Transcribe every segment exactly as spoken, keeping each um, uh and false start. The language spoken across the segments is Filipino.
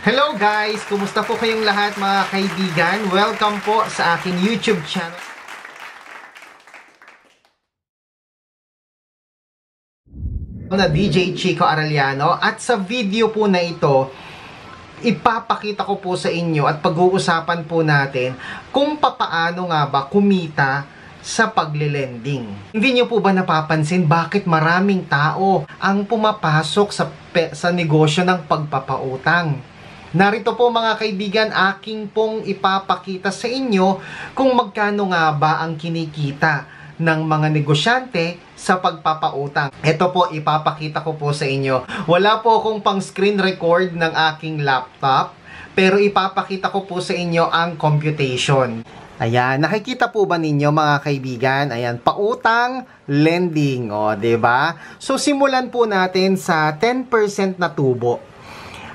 Hello guys! Kumusta po kayong lahat mga kaibigan? Welcome po sa aking YouTube channel. Na D J Chiko Araleano, at sa video po na ito ipapakita ko po sa inyo at pag-uusapan po natin kung papaano nga ba kumita sa paglelending. Hindi nyo po ba napapansin bakit maraming tao ang pumapasok sa, sa negosyo ng pagpapautang? Narito po mga kaibigan, aking pong ipapakita sa inyo kung magkano nga ba ang kinikita ng mga negosyante sa pagpapautang. Ito po, ipapakita ko po sa inyo. Wala po akong pang screen record ng aking laptop, pero ipapakita ko po sa inyo ang computation. Ayan, nakikita po ba ninyo mga kaibigan? Ayan, pautang, lending. O, diba? So, simulan po natin sa ten percent na tubo.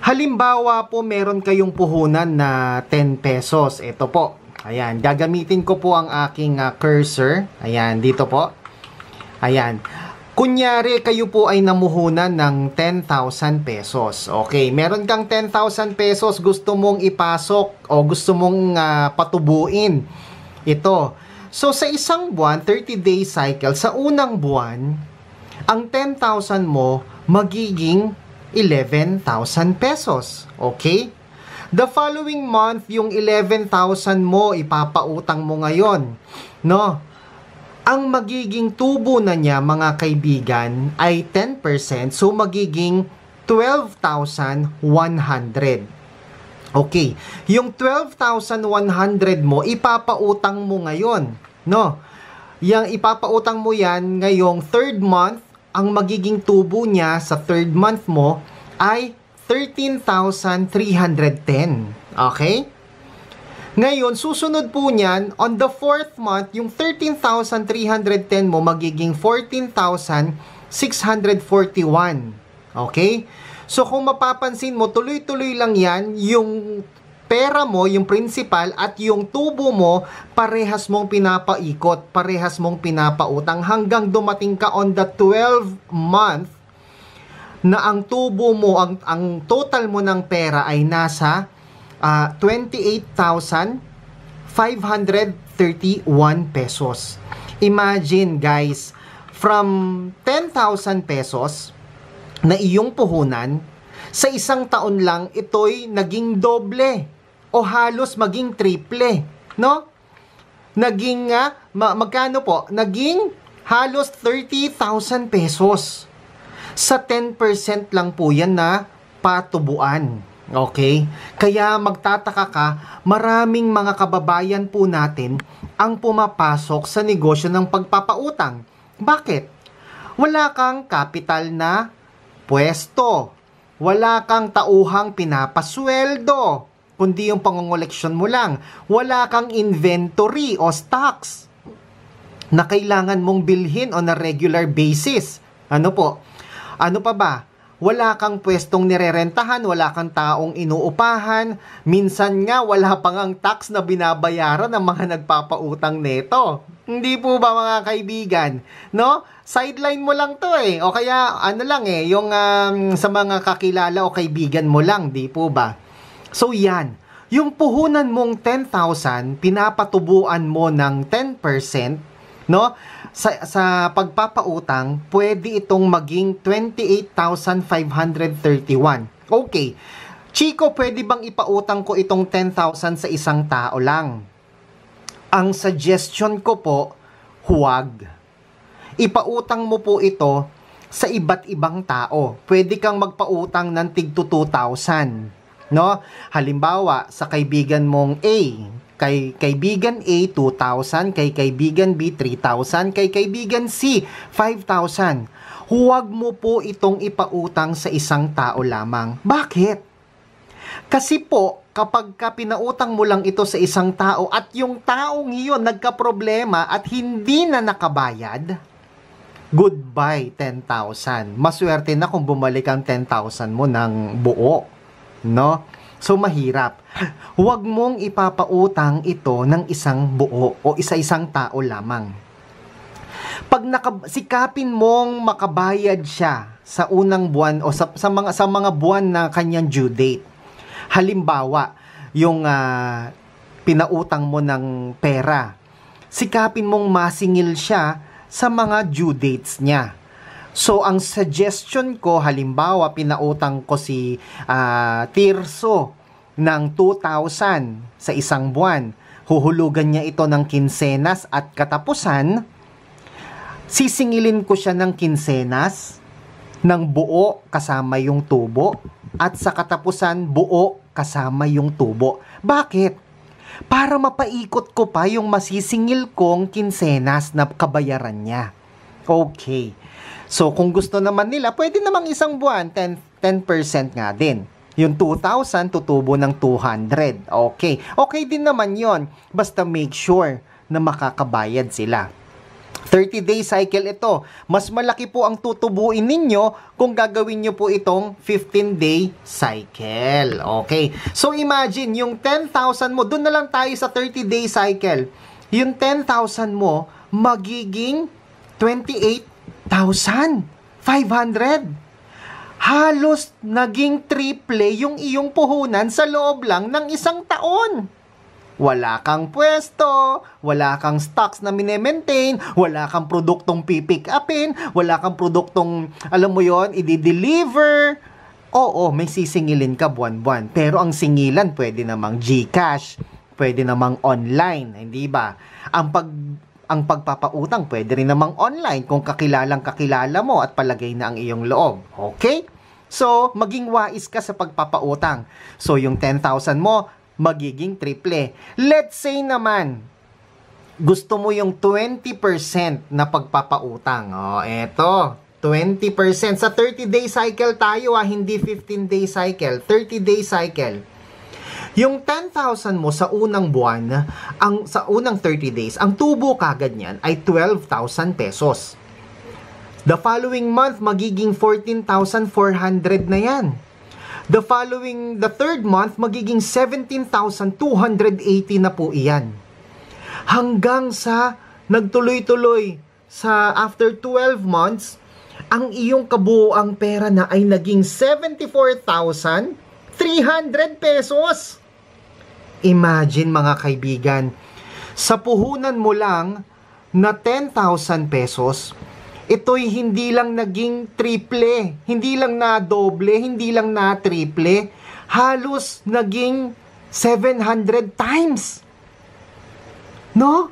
Halimbawa po, meron kayong puhunan na ten pesos. Ito po. Ayan, gagamitin ko po ang aking uh, cursor. Ayan, dito po. Ayan. Kunyari, kayo po ay namuhunan ng ten thousand pesos. Okay, meron kang ten thousand pesos gusto mong ipasok o gusto mong uh, patubuin. Ito. So, sa isang buwan, thirty day cycle, sa unang buwan, ang ten thousand mo magiging eleven thousand pesos. Okay? The following month, yung eleven thousand mo, ipapautang mo ngayon. No? Ang magiging tubo na niya, mga kaibigan, ay ten percent. So, magiging twelve thousand one hundred. Okay. Yung twelve thousand one hundred mo, ipapautang mo ngayon. No? Yung ipapautang mo yan ngayong third month, ang magiging tubo niya sa third month mo ay thirteen thousand three hundred ten. Okay? Ngayon, susunod po niyan, on the fourth month, yung thirteen thousand three hundred ten mo magiging fourteen thousand six hundred forty-one. Okay? So, kung mapapansin mo, tuloy-tuloy lang yan, yung pera mo, yung principal, at yung tubo mo, parehas mong pinapaikot, parehas mong pinapautang, hanggang dumating ka on the twelve month na ang tubo mo, ang, ang total mo ng pera ay nasa Uh, twenty-eight thousand five hundred thirty-one pesos. Imagine guys, from ten thousand pesos na iyong puhunan, sa isang taon lang ito'y naging doble o halos maging triple, no? Naging uh, ma magkano po? Naging halos thirty thousand pesos. Sa ten percent lang po 'yan na patubuan. Okay? Kaya magtataka ka, maraming mga kababayan po natin ang pumapasok sa negosyo ng pagpapautang. Bakit? Wala kang kapital na pwesto. Wala kang tauhang pinapasweldo, kundi yung pangongoleksyon mo lang. Wala kang inventory o stocks na kailangan mong bilhin on a regular basis. Ano po? Ano pa ba? Wala kang pwestong nirerentahan, wala kang taong inuupahan, minsan nga wala pang ang tax na binabayaran ng mga nagpapautang neto. Hindi po ba mga kaibigan? No? Sideline mo lang to eh. O kaya ano lang eh, yung um, sa mga kakilala o kaibigan mo lang, di po ba? So yan, yung puhunan mong ten thousand, pinapatubuan mo ng ten percent. No? Sa, sa pagpapautang, pwede itong maging twenty-eight thousand five hundred thirty-one. Okay. Chiko, pwede bang ipautang ko itong ten thousand sa isang tao lang? Ang suggestion ko po, huwag. Ipautang mo po ito sa iba't ibang tao. Pwede kang magpautang ng tigto two thousand. No? Halimbawa, sa kaibigan mong A, kay kaibigan A, two thousand, kay kaibigan B, three thousand, kay kaibigan C, five thousand. Huwag mo po itong ipautang sa isang tao lamang. Bakit? Kasi po, kapag ka pinautang mo lang ito sa isang tao at yung taong iyon nagkaproblema at hindi na nakabayad, goodbye ten thousand. Maswerte na kung bumalik ang ten thousand mo ng buo. No? So, mahirap. Huwag mong ipapautang ito ng isang buo o isa-isang tao lamang. Pag naka, sikapin mong makabayad siya sa unang buwan o sa, sa, mga, sa mga buwan na kanyang due date. Halimbawa, yung uh, pinautang mo ng pera, sikapin mong masingil siya sa mga due dates niya. So, ang suggestion ko, halimbawa, pinautang ko si uh, Tirso ng two thousand sa isang buwan. Huhulugan niya ito ng kinsenas at katapusan, sisingilin ko siya ng kinsenas, ng buo kasama yung tubo, at sa katapusan, buo kasama yung tubo. Bakit? Para mapaikot ko pa yung masisingil kong kinsenas na kabayaran niya. Okay. So, kung gusto naman nila, pwede namang isang buwan, ten percent nga din. Yung two thousand, tutubo ng two hundred. Okay. Okay din naman yon. Basta make sure na makakabayad sila. thirty-day cycle ito. Mas malaki po ang tutubuin ninyo kung gagawin nyo po itong fifteen-day cycle. Okay. So, imagine, yung ten thousand mo, dun na lang tayo sa thirty-day cycle. Yung ten thousand mo, magiging twenty-eight thousand five hundred. Halos naging triple yung iyong puhunan sa loob lang ng isang taon. Wala kang pwesto, wala kang stocks na minemaintain, wala kang produktong pipick upin, wala kang produktong, alam mo yon, i-deliver. Oo, may sisingilin ka buwan-buwan. Pero ang singilan pwede namang GCash, pwede namang online, hindi ba? Ang pag Ang pagpapautang pwede rin namang online kung kakilalang kakilala mo at palagay na ang iyong loob. Okay? So, maging wais ka sa pagpapautang. So, yung ten thousand mo, magiging triple. Let's say naman, gusto mo yung twenty percent na pagpapautang. O, eto, twenty percent. Sa thirty-day cycle tayo, ah, hindi fifteen-day cycle. thirty-day cycle. Yung ten thousand mo sa unang buwan, ang sa unang thirty days, ang tubo kagad niyan ay twelve thousand pesos. The following month, magiging fourteen thousand four hundred na yan. The following, the third month, magiging seventeen thousand two hundred eighty na po iyan. Hanggang sa nagtuloy-tuloy sa after twelve months, ang iyong kabuuang pera na ay naging seventy-four thousand three hundred pesos. Imagine mga kaibigan, sa puhunan mo lang na ten thousand pesos, ito'y hindi lang naging triple, hindi lang na doble, hindi lang na triple, halos naging seven hundred times. No?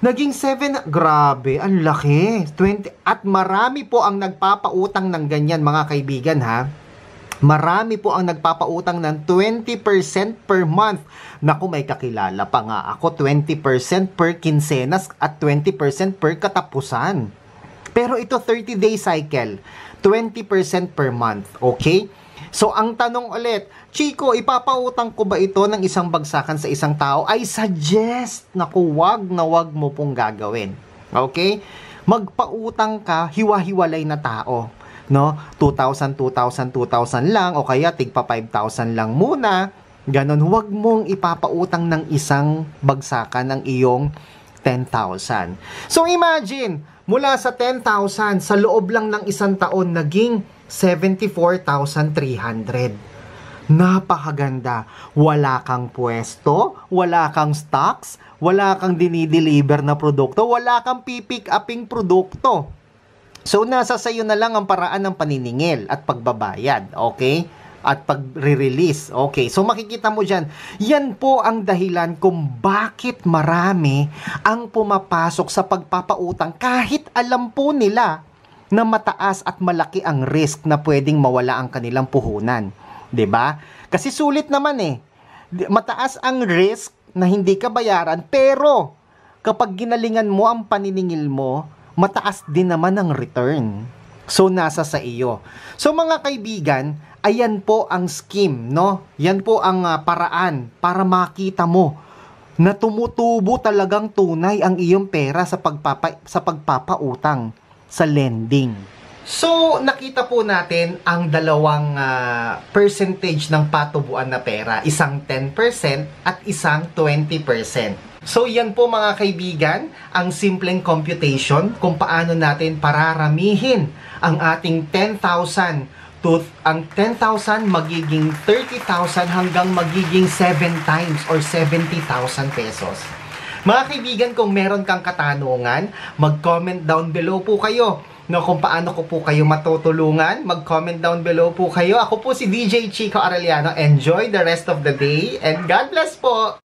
Naging seven, grabe, ang laki. twenty, at marami po ang nagpapautang ng ganyan mga kaibigan ha. Marami po ang nagpapautang ng twenty percent per month. Naku, may kakilala pa nga ako, twenty percent per kinsenas at twenty percent per katapusan. Pero ito thirty-day cycle, twenty percent per month, okay? So, ang tanong ulit, Chiko, ipapautang ko ba ito ng isang bagsakan sa isang tao? I suggest, naku, wag na wag mo pong gagawin, okay? Magpautang ka, hiwa-hiwalay na tao. No, two thousand, two thousand, two thousand lang o kaya tigpa five thousand lang muna. Ganon, huwag mong ipapautang ng isang bagsakan ng iyong ten thousand. So imagine, mula sa ten thousand sa loob lang ng isang taon naging seventy-four thousand three hundred. Napakaganda. Wala kang pwesto, wala kang stocks, wala kang dinideliver na produkto, wala kang pipick uping produkto. So, nasa sayo na lang ang paraan ng paniningil at pagbabayad, okay? At pag-release, okay? So, makikita mo dyan, yan po ang dahilan kung bakit marami ang pumapasok sa pagpapautang kahit alam po nila na mataas at malaki ang risk na pwedeng mawala ang kanilang puhunan, 'di ba? Kasi sulit naman eh, mataas ang risk na hindi ka bayaran, pero kapag ginalingan mo ang paniningil mo, mataas din naman ang return. So, nasa sa iyo. So, mga kaibigan, ayan po ang scheme, no? Yan po ang uh, paraan para makita mo na tumutubo talagang tunay ang iyong pera sa, pagpapa, sa pagpapautang, sa lending. So, nakita po natin ang dalawang uh, percentage ng patubuan na pera. Isang ten percent at isang twenty percent. So, yan po mga kaibigan, ang simpleng computation kung paano natin pararamihin ang ating ten thousand tooth, ang ten thousand magiging thirty thousand hanggang magiging seven times or seventy thousand pesos. Mga kaibigan, kung meron kang katanungan, mag-comment down below po kayo. No, kung paano ko po kayo matutulungan, mag-comment down below po kayo. Ako po si D J Chiko Araleano. Enjoy the rest of the day and God bless po!